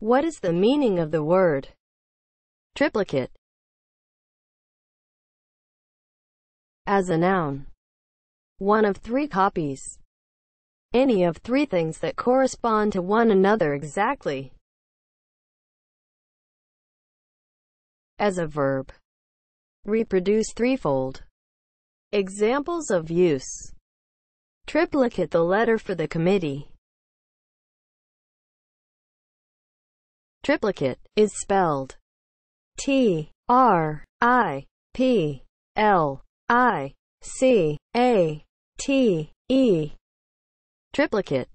What is the meaning of the word triplicate as a noun? One of three copies. Any of three things that correspond to one another exactly. As a verb. Reproduce threefold. Examples of use. Triplicate the letter for the committee. Triplicate is spelled T-R-I-P-L-I-C-A-T-E. Triplicate